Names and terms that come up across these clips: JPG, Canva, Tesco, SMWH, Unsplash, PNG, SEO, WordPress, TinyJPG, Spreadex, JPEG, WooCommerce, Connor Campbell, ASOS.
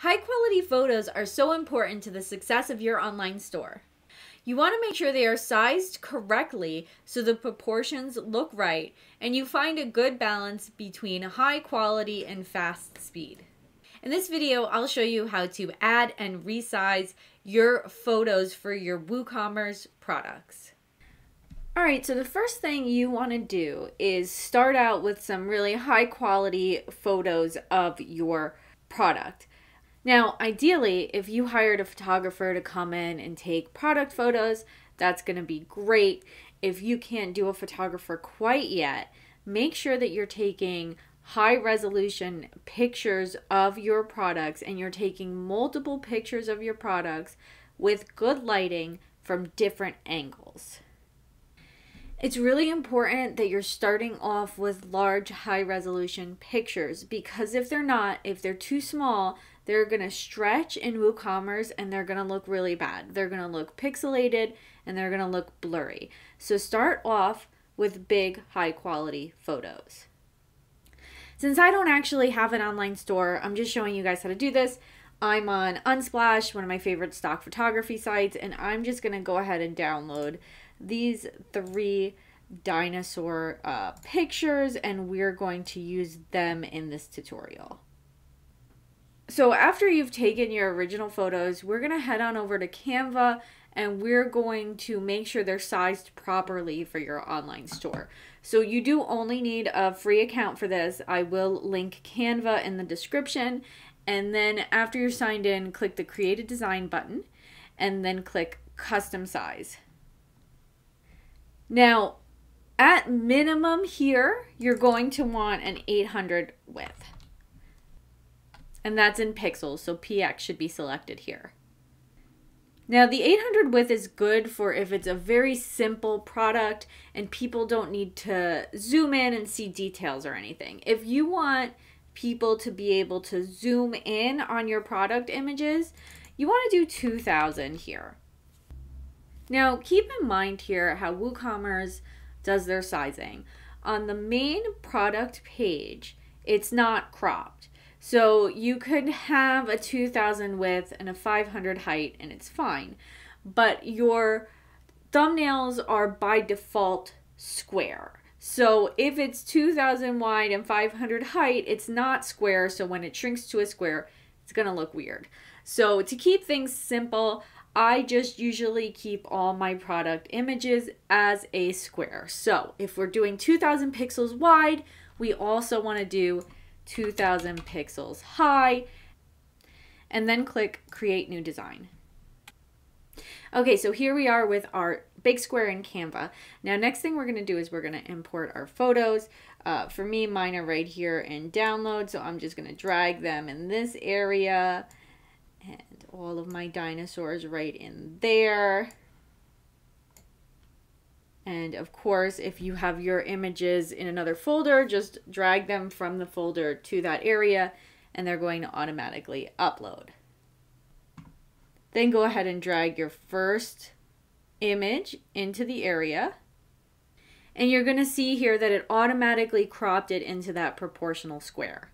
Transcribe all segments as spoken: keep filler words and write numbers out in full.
High quality photos are so important to the success of your online store. You want to make sure they are sized correctly so the proportions look right and you find a good balance between high quality and fast speed. In this video, I'll show you how to add and resize your photos for your WooCommerce products. All right, so the first thing you want to do is start out with some really high quality photos of your product. Now, ideally, if you hired a photographer to come in and take product photos, that's going to be great. If you can't do a photographer quite yet, make sure that you're taking high resolution pictures of your products and you're taking multiple pictures of your products with good lighting from different angles. It's really important that you're starting off with large, high resolution pictures, because if they're not, if they're too small, they're going to stretch in WooCommerce and they're going to look really bad. They're going to look pixelated and they're going to look blurry. So start off with big, high quality photos. Since I don't actually have an online store, I'm just showing you guys how to do this. I'm on Unsplash, one of my favorite stock photography sites, and I'm just going to go ahead and download these three dinosaur uh, pictures, and we're going to use them in this tutorial. So after you've taken your original photos, we're going to head on over to Canva and we're going to make sure they're sized properly for your online store. So you do only need a free account for this. I will link Canva in the description. And then after you're signed in, click the Create a Design button and then click Custom Size. Now, at minimum here, you're going to want an eight hundred width. And that's in pixels, so P X should be selected here. Now the eight hundred width is good for if it's a very simple product and people don't need to zoom in and see details or anything. If you want people to be able to zoom in on your product images, you want to do two thousand here. Now keep in mind here how WooCommerce does their sizing. On the main product page, it's not cropped. So you could have a two thousand width and a five hundred height and it's fine, but your thumbnails are by default square. So if it's two thousand wide and five hundred height, it's not square. So when it shrinks to a square, it's gonna look weird. So to keep things simple, I just usually keep all my product images as a square. So if we're doing two thousand pixels wide, we also wanna do two thousand pixels high, and then click Create New Design. Okay, so here we are with our big square in Canva. Now, next thing we're gonna do is we're gonna import our photos. Uh, for me, mine are right here in download, so I'm just gonna drag them in this area and all of my dinosaurs right in there. And of course, if you have your images in another folder, just drag them from the folder to that area and they're going to automatically upload. Then go ahead and drag your first image into the area. And you're going to see here that it automatically cropped it into that proportional square.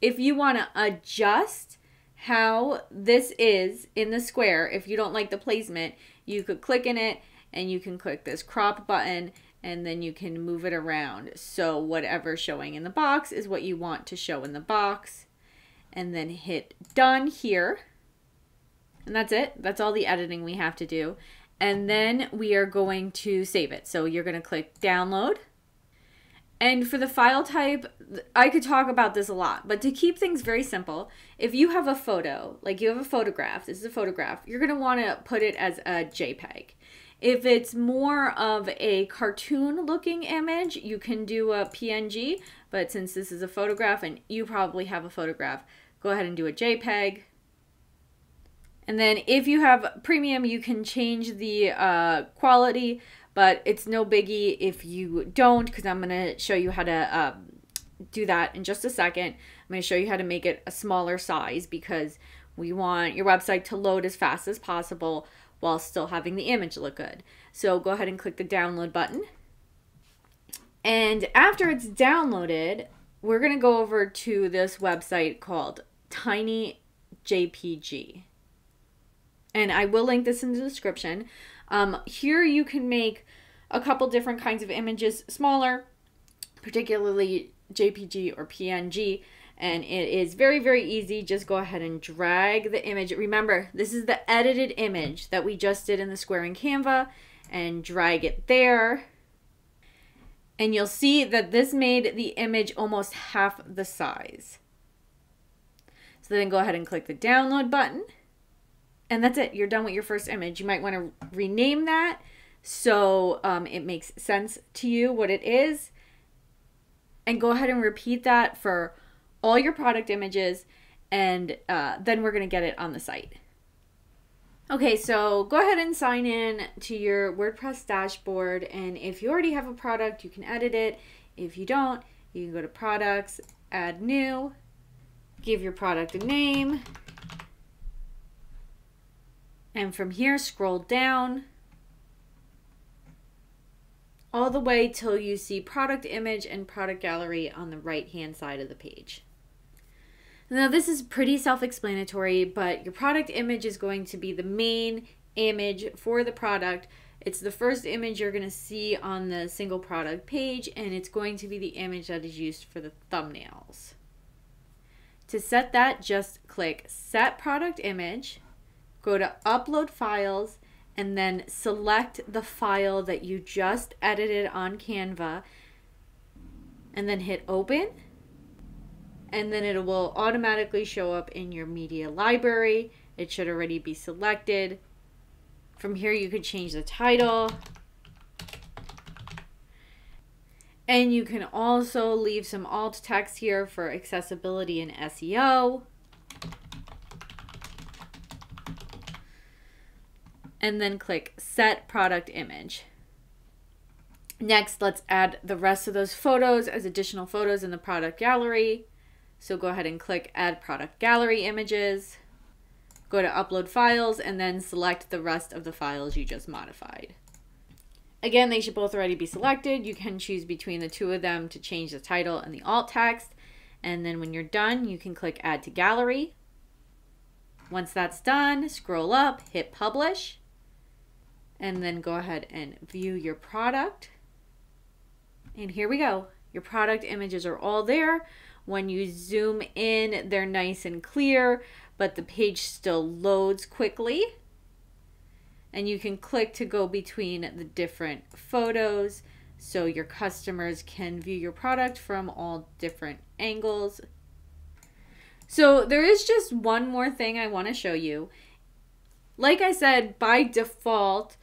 If you want to adjust how this is in the square, if you don't like the placement, you could click in it. And you can click this crop button and then you can move it around. So whatever's showing in the box is what you want to show in the box, and then hit done here. And that's it. That's all the editing we have to do. And then we are going to save it. So you're going to click download. And for the file type, I could talk about this a lot, but to keep things very simple, if you have a photo, like you have a photograph, this is a photograph, you're going to want to put it as a JPEG. If it's more of a cartoon looking image, you can do a P N G, but since this is a photograph and you probably have a photograph, go ahead and do a JPEG. And then if you have premium, you can change the uh, quality, but it's no biggie if you don't, because I'm gonna show you how to um, do that in just a second. I'm gonna show you how to make it a smaller size because we want your website to load as fast as possible while still having the image look good. So go ahead and click the download button. And after it's downloaded, we're gonna go over to this website called TinyJPG. And I will link this in the description. Um, here you can make a couple different kinds of images smaller, particularly J P G or P N G. And it is very, very easy. Just go ahead and drag the image. Remember, this is the edited image that we just did in the square in Canva, and drag it there. And you'll see that this made the image almost half the size. So then go ahead and click the download button. And that's it. You're done with your first image. You might want to rename that so um, it makes sense to you what it is. And go ahead and repeat that for all your product images. And uh, then we're going to get it on the site. Okay, so go ahead and sign in to your WordPress dashboard. And if you already have a product, you can edit it. If you don't, you can go to Products, Add New, give your product a name. And from here, scroll down all the way till you see product image and product gallery on the right-hand side of the page. Now, this is pretty self-explanatory, but your product image is going to be the main image for the product. It's the first image you're going to see on the single product page, and it's going to be the image that is used for the thumbnails. To set that, just click Set Product Image. Go to Upload Files, and then select the file that you just edited on Canva, and then hit Open, and then it will automatically show up in your media library. It should already be selected. From here, you could change the title, and you can also leave some alt text here for accessibility and S E O. And then click Set Product Image. Next, let's add the rest of those photos as additional photos in the product gallery. So go ahead and click Add Product Gallery Images. Go to Upload Files, and then select the rest of the files you just modified. Again, they should both already be selected. You can choose between the two of them to change the title and the alt text. And then when you're done, you can click Add to Gallery. Once that's done, scroll up, hit Publish. And then go ahead and view your product. And here we go. Your product images are all there. When you zoom in, they're nice and clear, but the page still loads quickly. And you can click to go between the different photos so your customers can view your product from all different angles. So there is just one more thing I want to show you. Like I said, by default,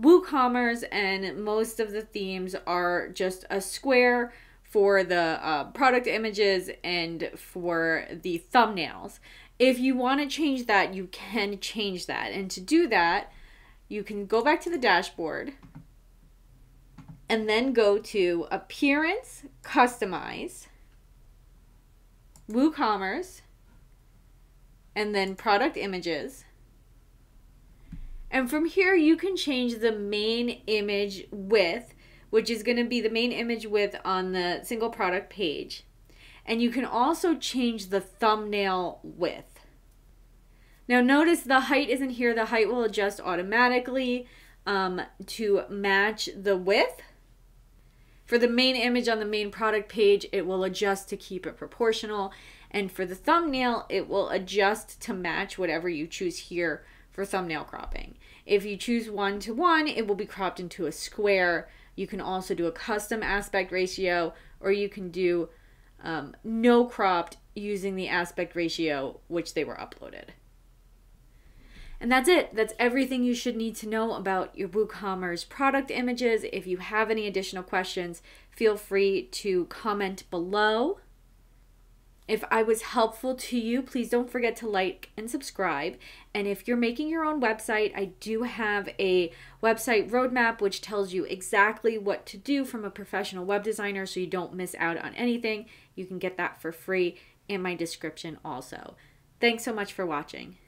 WooCommerce and most of the themes are just a square for the uh, product images and for the thumbnails. If you want to change that, you can change that. And to do that, you can go back to the dashboard and then go to Appearance, Customize, WooCommerce, and then Product Images. And from here, you can change the main image width, which is going to be the main image width on the single product page. And you can also change the thumbnail width. Now notice the height isn't here. The height will adjust automatically um, to match the width. For the main image on the main product page, it will adjust to keep it proportional. And for the thumbnail, it will adjust to match whatever you choose here for thumbnail cropping. If you choose one to one, it will be cropped into a square. You can also do a custom aspect ratio, or you can do um, no cropped using the aspect ratio which they were uploaded. And that's it. That's everything you should need to know about your WooCommerce product images. If you have any additional questions, feel free to comment below. If I was helpful to you, please don't forget to like and subscribe. And if you're making your own website, I do have a website roadmap which tells you exactly what to do from a professional web designer so you don't miss out on anything. You can get that for free in my description also. Thanks so much for watching.